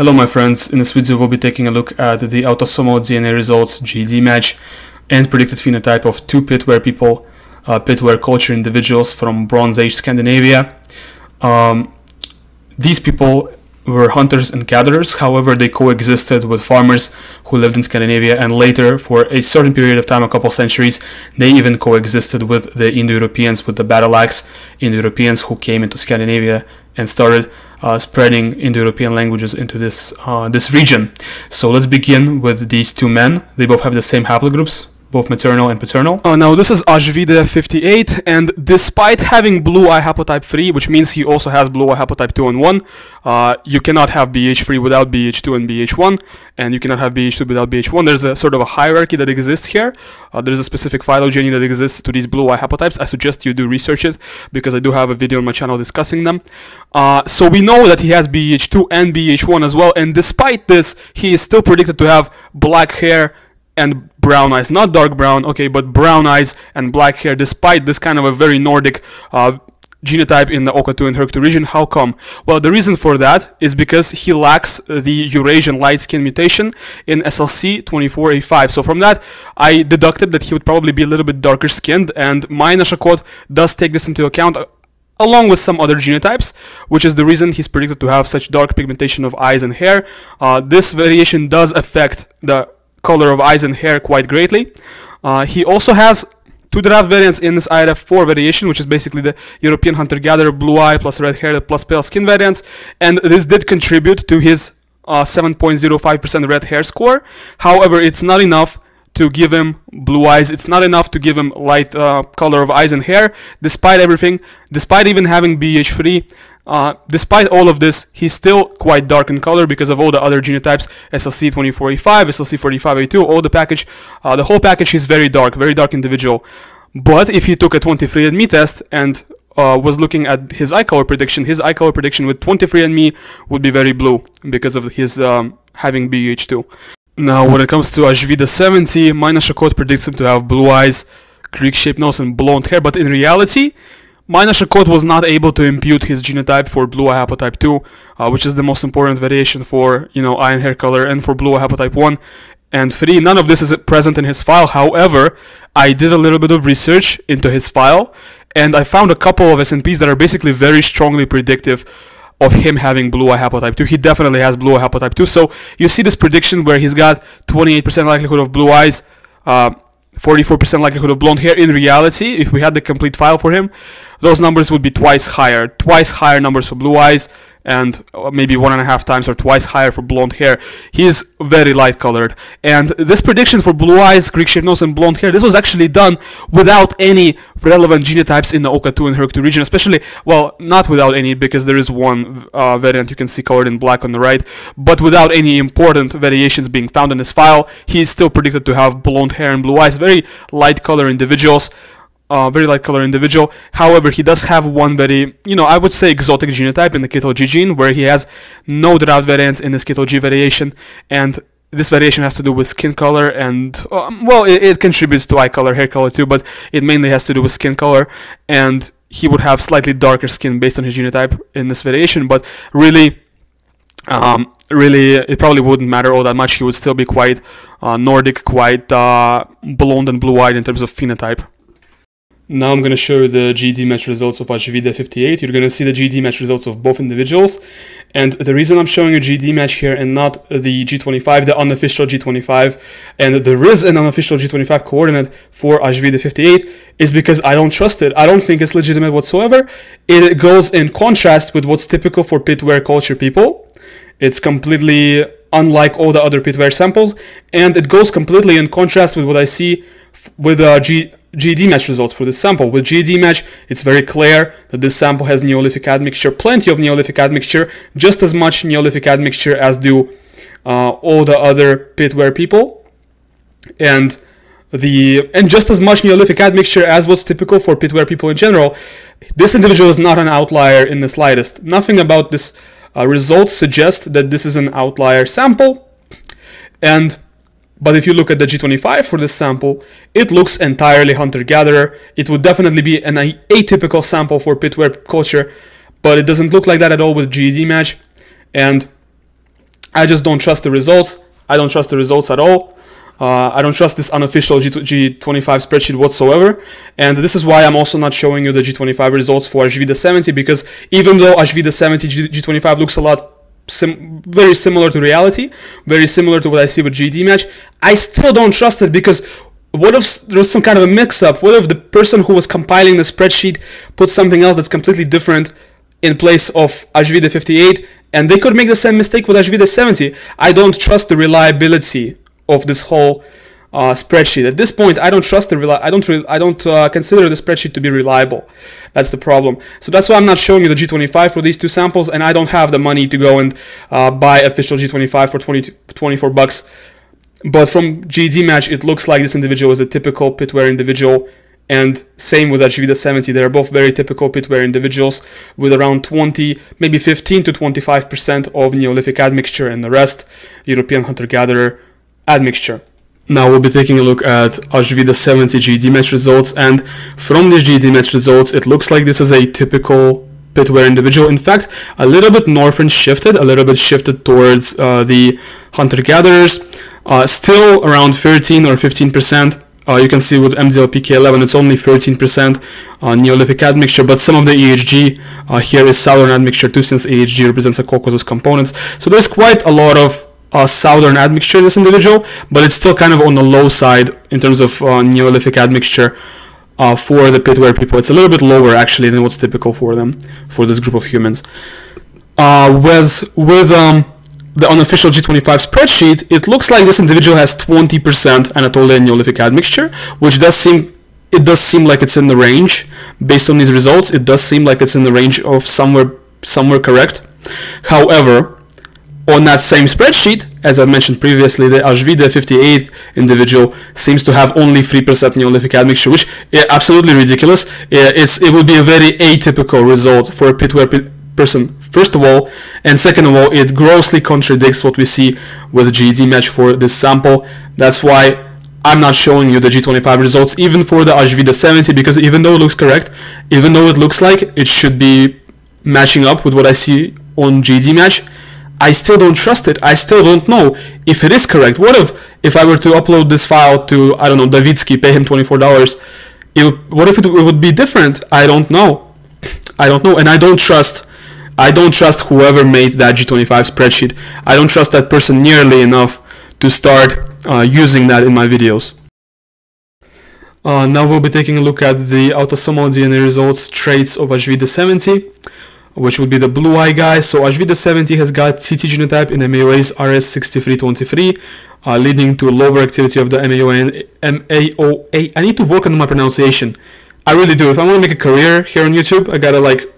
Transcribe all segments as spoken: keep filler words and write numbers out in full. Hello my friends, in this video we'll be taking a look at the autosomal D N A results G E D match and predicted phenotype of two Pitted Ware people, uh, Pitted Ware culture individuals from Bronze Age Scandinavia. Um, these people were hunters and gatherers, however they coexisted with farmers who lived in Scandinavia, and later for a certain period of time, a couple centuries, they even coexisted with the Indo-Europeans, with the Battleaxe Indo-Europeans who came into Scandinavia and started Uh, spreading Indo-European languages into this uh, this region. So let's begin with these two men. They both have the same haplogroups, both maternal and paternal. Uh, now this is Ajvide fifty-eight, and despite having blue eye haplotype three, which means he also has blue eye haplotype two and one, uh, you cannot have B H three without B H two and B H one, and you cannot have B H two without B H one. There's a sort of a hierarchy that exists here. Uh, there's a specific phylogeny that exists to these blue eye haplotypes. I suggest you do research it, because I do have a video on my channel discussing them. Uh, so we know that he has B H two and B H one as well, and despite this, he is still predicted to have black hair and brown eyes, not dark brown, okay, but brown eyes and black hair, despite this kind of a very Nordic uh, genotype in the O C A two and H E R C two region. How come? Well, the reason for that is because he lacks the Eurasian light skin mutation in S L C twenty-four A five. So from that, I deducted that he would probably be a little bit darker skinned, and my NOSHACOT does take this into account, along with some other genotypes, which is the reason he's predicted to have such dark pigmentation of eyes and hair. Uh, this variation does affect the color of eyes and hair quite greatly. Uh, he also has two derived variants in this I R F four variation, which is basically the European hunter-gatherer blue eye plus red hair plus pale skin variants, and this did contribute to his seven point zero five percent uh, red hair score. However, it's not enough to give him blue eyes, it's not enough to give him light uh, color of eyes and hair. Despite everything, despite even having B H three, Uh, despite all of this, he's still quite dark in color because of all the other genotypes, S L C twenty-four A five, S L C forty-five A two, all the package, uh, the whole package is very dark, very dark individual. But if he took a twenty-three and me test and uh, was looking at his eye color prediction, his eye color prediction with twenty-three and me would be very blue because of his um, having B H two. Now, when it comes to Ajvide seventy, my NOSHACOT predicts him to have blue eyes, Greek-shaped nose, and blonde hair, but in reality, my NOSHACOT was not able to impute his genotype for blue eye haplotype two, uh, which is the most important variation for, you know, eye and hair color, and for blue eye haplotype one and three. None of this is present in his file. However, I did a little bit of research into his file, and I found a couple of S N Ps that are basically very strongly predictive of him having blue eye haplotype two. He definitely has blue eye haplotype two. So you see this prediction where he's got twenty-eight percent likelihood of blue eyes, uh, forty-four percent likelihood of blonde hair. In reality, if we had the complete file for him, those numbers would be twice higher, twice higher numbers for blue eyes, and maybe one and a half times or twice higher for blonde hair. He is very light colored. And this prediction for blue eyes, Greek-shaped nose, and blonde hair, this was actually done without any relevant genotypes in the O C A two and H E R C two region, especially, well, not without any, because there is one uh, variant you can see colored in black on the right, but without any important variations being found in this file. He is still predicted to have blonde hair and blue eyes, very light color individuals. Uh, very light color individual. However, he does have one very, you know, I would say exotic genotype in the K I T L G gene, where he has no derived variants in this K I T L G variation, and this variation has to do with skin color, and um, well, it, it contributes to eye color, hair color too, but it mainly has to do with skin color, and he would have slightly darker skin based on his genotype in this variation, but really, um, really, it probably wouldn't matter all that much. He would still be quite uh, Nordic, quite uh, blonde and blue-eyed in terms of phenotype. Now I'm going to show you the G E D match results of Ajvide fifty-eight. You're going to see the G E D match results of both individuals. And the reason I'm showing you G E D match here and not the G twenty-five, the unofficial G twenty-five, and there is an unofficial G twenty-five coordinate for Ajvide fifty-eight, is because I don't trust it. I don't think it's legitimate whatsoever. It goes in contrast with what's typical for Pitted Ware culture people. It's completely unlike all the other Pitted Ware samples, and it goes completely in contrast with what I see with uh, G. G E D match results for this sample. With G E D match, it's very clear that this sample has Neolithic admixture, plenty of Neolithic admixture, just as much Neolithic admixture as do uh, all the other Pitted Ware people, and the and just as much Neolithic admixture as what's typical for Pitted Ware people in general. This individual is not an outlier in the slightest. Nothing about this uh, result suggests that this is an outlier sample, and but if you look at the G twenty-five for this sample, it looks entirely hunter-gatherer. It would definitely be an atypical sample for Pitted Ware culture, but it doesn't look like that at all with G E D match. And I just don't trust the results. I don't trust the results at all. Uh, I don't trust this unofficial G twenty-five spreadsheet whatsoever, and this is why I'm also not showing you the G twenty-five results for H V D seventy, because even though H V D seventy G twenty-five looks a lot sim very similar to reality, very similar to what I see with G E D match, I still don't trust it, because what if there was some kind of a mix-up? What if the person who was compiling the spreadsheet put something else that's completely different in place of H V D fifty-eight, and they could make the same mistake with H V D seventy? I don't trust the reliability of this whole uh, spreadsheet. At this point, I don't trust the reli I don't re I don't uh, consider the spreadsheet to be reliable. That's the problem. So that's why I'm not showing you the G twenty-five for these two samples, and I don't have the money to go and uh, buy official G twenty-five for twenty-four bucks. But from G E D match, it looks like this individual is a typical Pitted Ware individual, and same with H V D seventy. They're both very typical Pitted Ware individuals with around twenty, maybe fifteen to twenty-five percent of Neolithic admixture, and the rest European hunter-gatherer admixture. Now we'll be taking a look at H V D seventy G E D match results, and from this G E D match results, it looks like this is a typical Pitted Ware individual. In fact, a little bit northward shifted, a little bit shifted towards uh, the hunter-gatherers, uh, still around thirteen or fifteen percent. Uh, you can see with M D L P K eleven, it's only thirteen percent uh, Neolithic admixture, but some of the E H G uh, here is southern admixture too, since E H G represents the Caucasus components. So there's quite a lot of Uh, southern admixture in this individual, but it's still kind of on the low side in terms of uh, Neolithic admixture uh, for the Pitted Ware people. It's a little bit lower actually than what's typical for them, for this group of humans. Uh, with with um, the unofficial G twenty-five spreadsheet, it looks like this individual has twenty percent Anatolian Neolithic admixture, which does seem it does seem like it's in the range. Based on these results, it does seem like it's in the range of somewhere somewhere correct. However, on that same spreadsheet, as I mentioned previously, the H V D fifty-eight individual seems to have only three percent Neolithic admixture, which is absolutely ridiculous. It's, it would be a very atypical result for a Pitted Ware person, first of all, and second of all, it grossly contradicts what we see with the G E D match for this sample. That's why I'm not showing you the G twenty-five results, even for the H V D seventy, because even though it looks correct, even though it looks like it should be matching up with what I see on G E D match, I still don't trust it. I still don't know if it is correct. What if, if I were to upload this file to, I don't know, Davitsky, pay him twenty-four dollars, it, what if it, it would be different? I don't know. I don't know, and I don't trust, I don't trust whoever made that G twenty-five spreadsheet. I don't trust that person nearly enough to start uh, using that in my videos. Uh, now we'll be taking a look at the autosomal D N A results traits of H V D seventy. Which would be the blue eye guy. So H V D seventy has got C T genotype in M A O As R S six five three two three, uh, leading to lower activity of the M A O A. And M A O A. I need to work on my pronunciation. I really do. If I want to make a career here on YouTube, I gotta like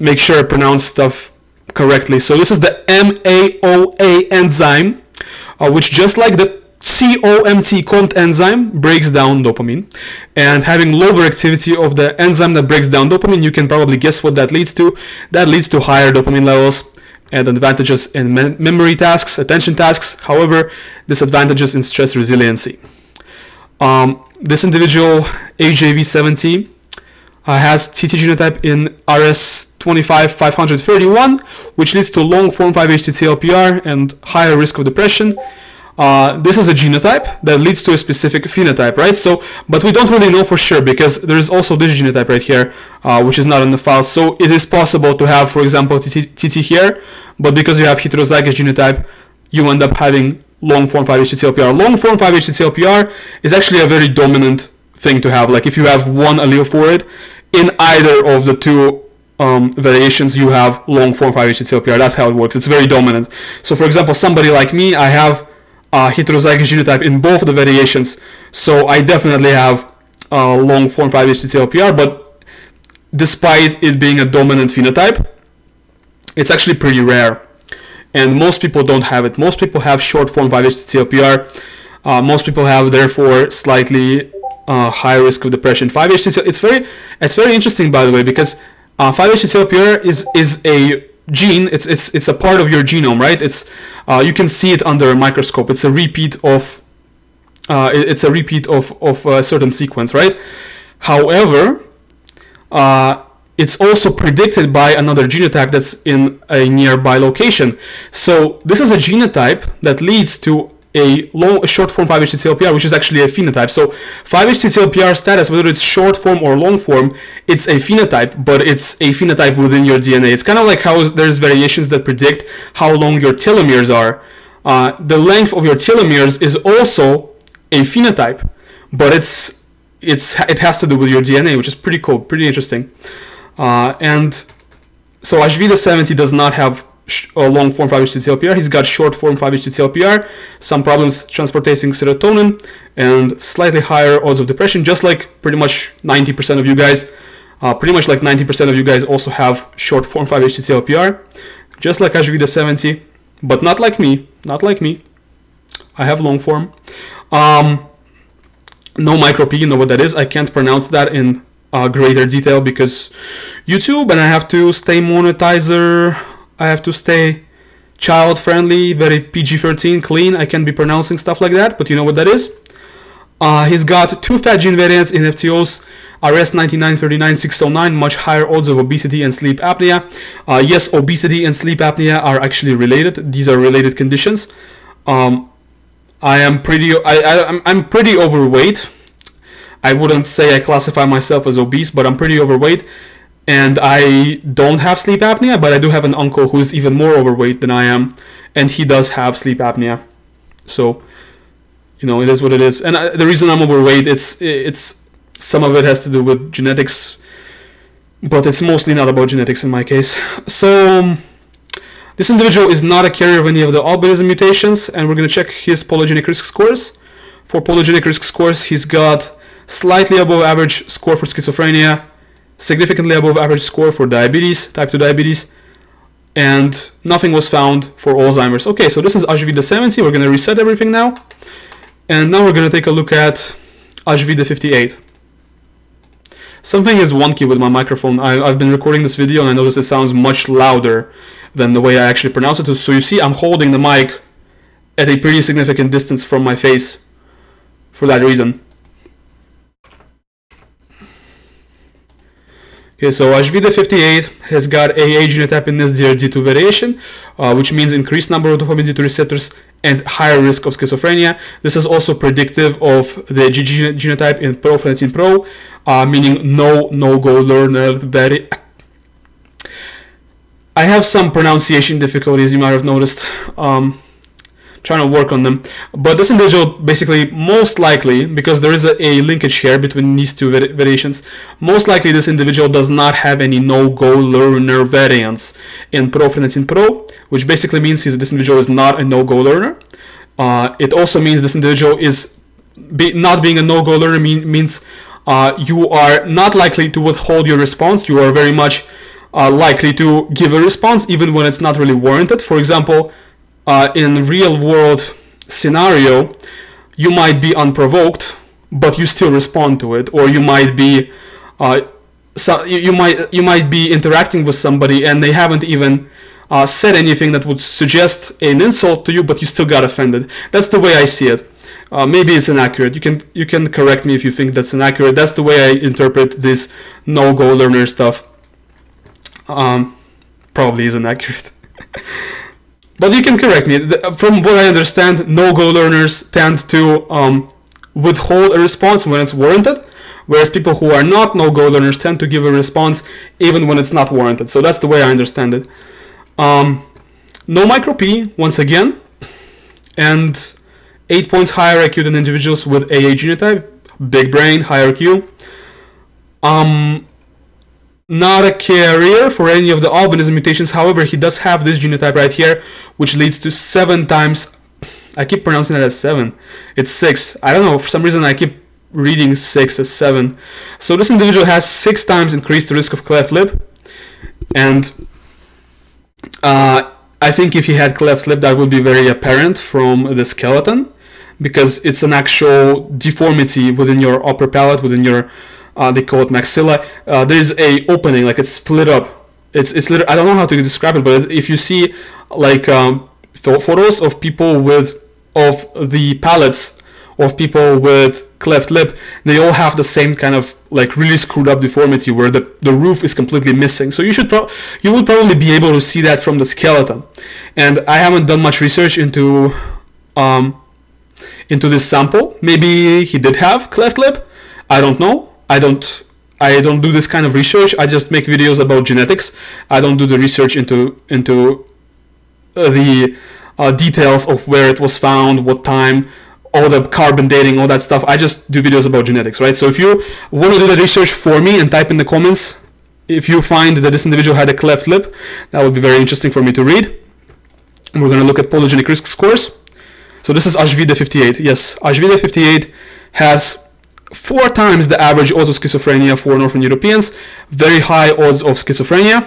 make sure I pronounce stuff correctly. So this is the M A O A enzyme, uh, which just like the C O M T C O M T enzyme breaks down dopamine, and having lower activity of the enzyme that breaks down dopamine, you can probably guess what that leads to. That leads to higher dopamine levels and advantages in mem memory tasks, attention tasks, however, disadvantages in stress resiliency. Um, this individual, H J V seventy, uh, has T T genotype in R S two five five three one, which leads to long form five H T T L P R and higher risk of depression. Uh, this is a genotype that leads to a specific phenotype, right? So, but we don't really know for sure, because there is also this genotype right here, uh, which is not in the file. So it is possible to have, for example, T T here, but because you have heterozygous genotype, you end up having long form five H T T L P R. Long form five H T T L P R is actually a very dominant thing to have. Like if you have one allele for it, in either of the two Um, variations, you have long form five H T T L P R. That's how it works. It's very dominant. So for example, somebody like me, I have Uh, heterozygous genotype in both the variations, so I definitely have uh, long form five H T T L P R, but despite it being a dominant phenotype, it's actually pretty rare, and most people don't have it. Most people have short form five H T T L P R, uh, most people have therefore slightly uh, higher risk of depression. five H T T L P R, it's very, it's very interesting, by the way, because uh, five H T T L P R is, is a gene. It's it's it's a part of your genome, right? It's uh, you can see it under a microscope. It's a repeat of uh, it's a repeat of of a certain sequence, right? However, uh, it's also predicted by another genotype that's in a nearby location. So this is a genotype that leads to a long, short form five H T T L P R, which is actually a phenotype. So five H T T L P R status, whether it's short form or long form, it's a phenotype, but it's a phenotype within your D N A. It's kind of like how there's variations that predict how long your telomeres are. Uh, the length of your telomeres is also a phenotype, but it's it's it has to do with your D N A, which is pretty cool, pretty interesting. Uh, and so Ashvita seventy does not have a long form five H T T L P R. He's got short form five H T T L P R, some problems transporting serotonin, and slightly higher odds of depression, just like pretty much ninety percent of you guys. Uh, pretty much like ninety percent of you guys also have short form five H T T L P R, just like Ashvita seventy, but not like me, not like me. I have long form. Um, no micro P, you know what that is. I can't pronounce that in uh, greater detail because YouTube, and I have to stay monetizer. I have to stay child-friendly, very P G thirteen, clean. I can't be pronouncing stuff like that, but you know what that is. Uh, he's got two fat gene variants in F T Os, R S nine nine three nine six zero nine, much higher odds of obesity and sleep apnea. Uh, yes, obesity and sleep apnea are actually related. These are related conditions. Um, I am pretty, I, I, I'm, I'm pretty overweight. I wouldn't say I classify myself as obese, but I'm pretty overweight. And I don't have sleep apnea, but I do have an uncle who's even more overweight than I am, and he does have sleep apnea. So, you know, it is what it is. And I, the reason I'm overweight, it's it's some of it has to do with genetics, but it's mostly not about genetics in my case. So, um, this individual is not a carrier of any of the albinism mutations, and we're going to check his polygenic risk scores. For polygenic risk scores, he's got slightly above average score for schizophrenia, significantly above average score for diabetes, type two diabetes, and nothing was found for Alzheimer's. Okay, so this is Ashvita seventy. We're going to reset everything now. And now we're going to take a look at Ashvita fifty-eight. Something is wonky with my microphone. I, I've been recording this video and I noticed it sounds much louder than the way I actually pronounce it. So you see, I'm holding the mic at a pretty significant distance from my face for that reason. Okay, so Ashvita fifty-eight has got A A genotype in this D R D two variation, uh, which means increased number of dopamine D two receptors and higher risk of schizophrenia. This is also predictive of the G G genotype in Pro one six one Pro, uh, meaning no no-go learner. Very. I have some pronunciation difficulties, you might have noticed. Um, trying to work on them, but this individual basically most likely, because there is a, a linkage here between these two vari variations, most likely this individual does not have any no-go learner variants in Pro one six one Pro, which basically means this individual is not a no-go learner. Uh, it also means this individual is be, not being a no-go learner mean, means uh, you are not likely to withhold your response. You are very much uh, likely to give a response even when it's not really warranted. For example, Uh, in real-world scenario, you might be unprovoked, but you still respond to it, or you might be, uh, so you, you might you might be interacting with somebody and they haven't even uh, said anything that would suggest an insult to you, but you still got offended. That's the way I see it. Uh, maybe it's inaccurate. You can you can correct me if you think that's inaccurate. That's the way I interpret this no-go learner stuff. Um, probably is inaccurate. But you can correct me. From what I understand, no-go learners tend to um, withhold a response when it's warranted, whereas people who are not no-go learners tend to give a response even when it's not warranted. So that's the way I understand it. Um, no micro P, once again, and eight points higher I Q than individuals with A A genotype, big brain, higher I Q. Um, Not a carrier for any of the albinism mutations. However, he does have this genotype right here, which leads to seven times. I keep pronouncing it as seven. It's six. I don't know. For some reason, I keep reading six as seven. So this individual has six times increased risk of cleft lip. And uh, I think if he had cleft lip, that would be very apparent from the skeleton, because it's an actual deformity within your upper palate, within your Uh, they call it maxilla. Uh, there's a opening, like it's split up. It's it's literally, I don't know how to describe it, but if you see like um, photos of people with of the palates of people with cleft lip, they all have the same kind of like really screwed up deformity where the, the roof is completely missing. So you should pro you would probably be able to see that from the skeleton. And I haven't done much research into um, into this sample. Maybe he did have cleft lip. I don't know. I don't I don't do this kind of research. I just make videos about genetics. I don't do the research into into uh, the uh, details of where it was found, what time, all the carbon dating, all that stuff. I just do videos about genetics, right? So if you want to do the research for me and type in the comments if you find that this individual had a cleft lip, that would be very interesting for me to read. We're going to look at polygenic risk scores. So this is Ajvida fifty-eight. Yes, Ajvida fifty-eight has four times the average odds of schizophrenia for Northern Europeans, very high odds of schizophrenia.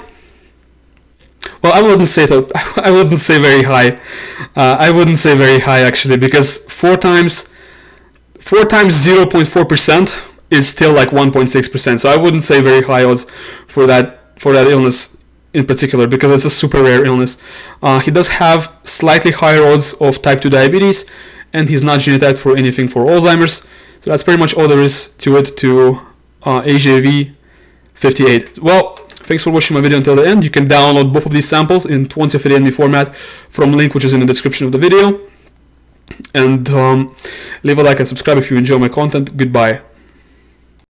Well, I wouldn't say that. I wouldn't say very high. Uh, I wouldn't say very high actually, because four times, four times zero point four percent is still like one point six percent. So I wouldn't say very high odds for that for that illness in particular, because it's a super rare illness. Uh, he does have slightly higher odds of type two diabetes, and he's not genotyped for anything for Alzheimer's. So that's pretty much all there is to it, to uh, A J V fifty-eight. Well, thanks for watching my video until the end. You can download both of these samples in twenty F D N V format from a link which is in the description of the video. And um, leave a like and subscribe if you enjoy my content. Goodbye.